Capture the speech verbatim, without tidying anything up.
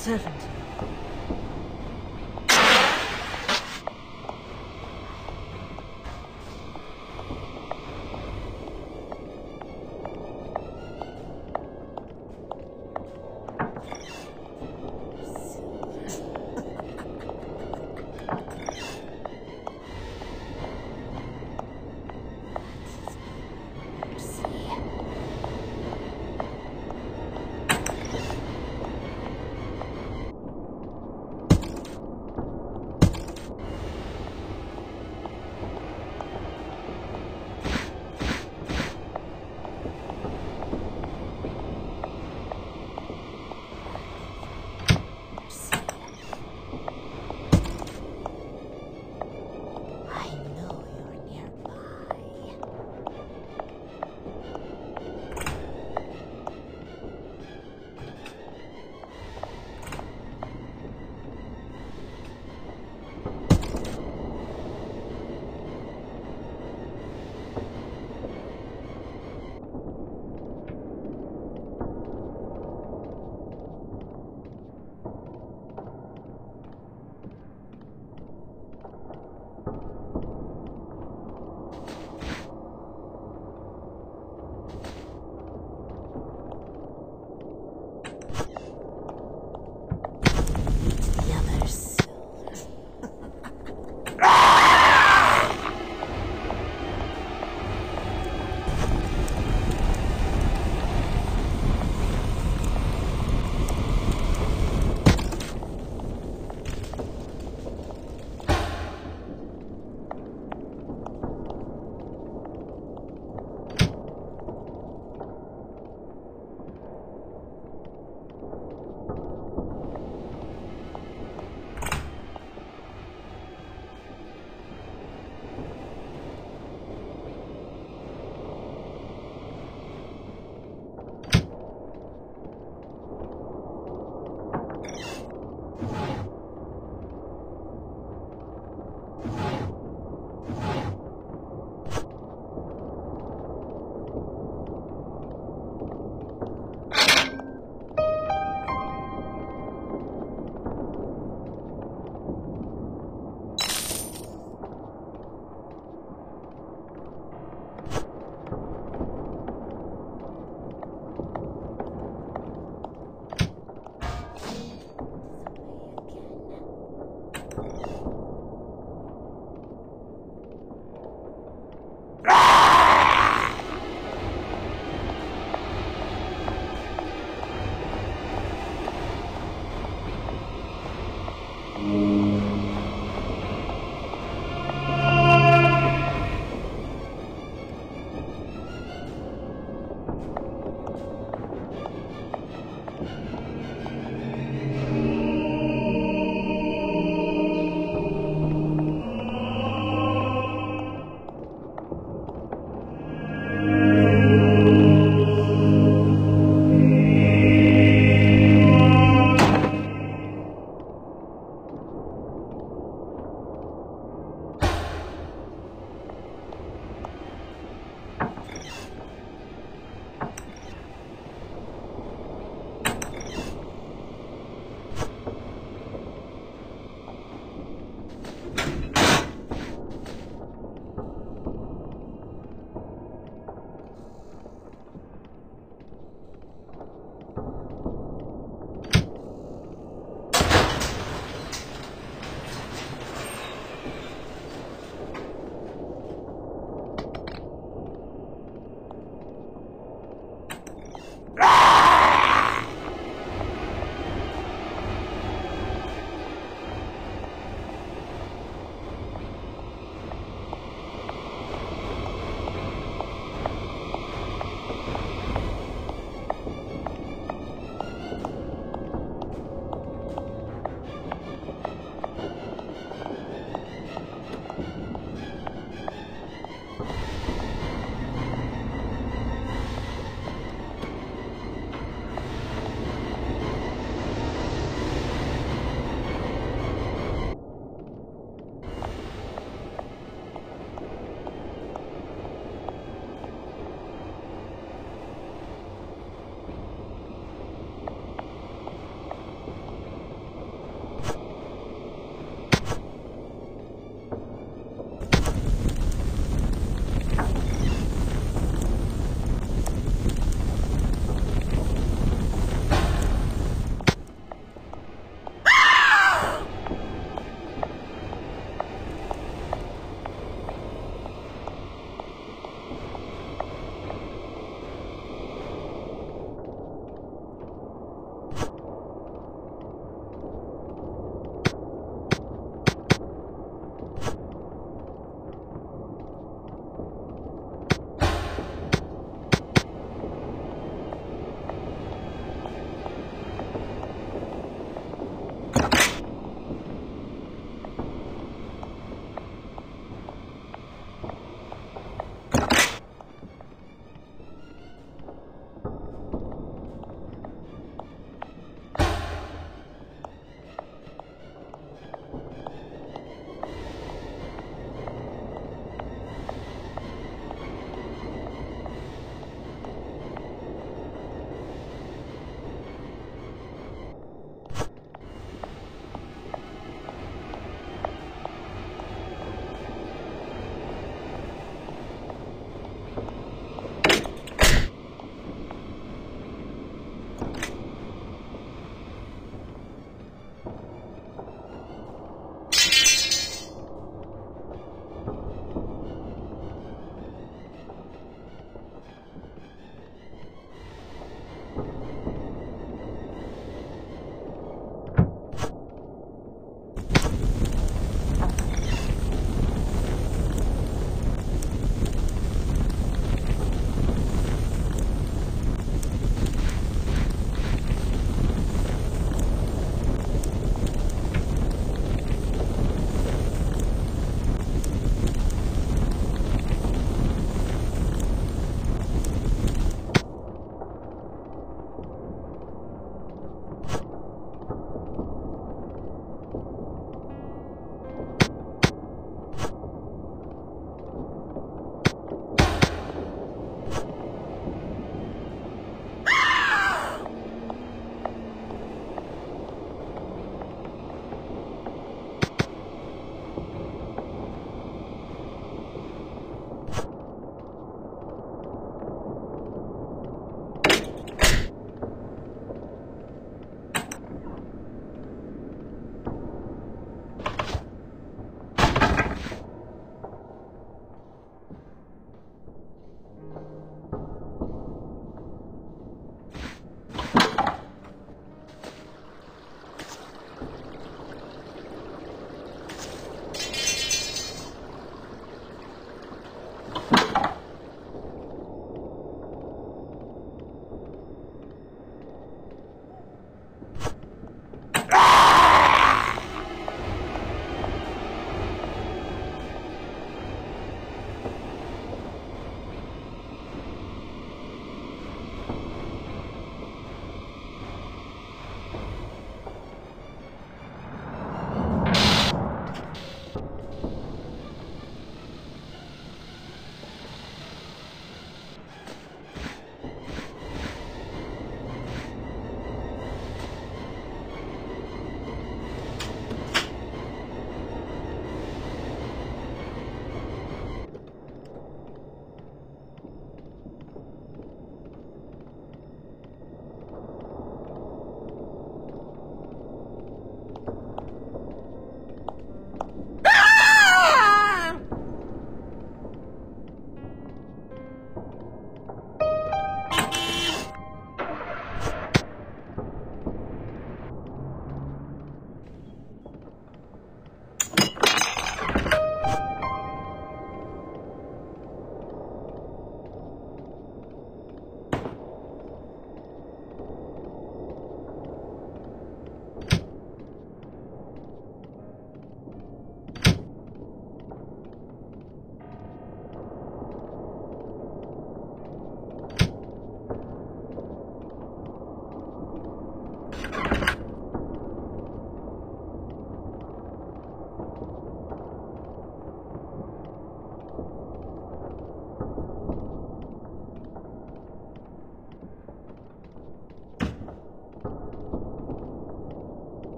seventy.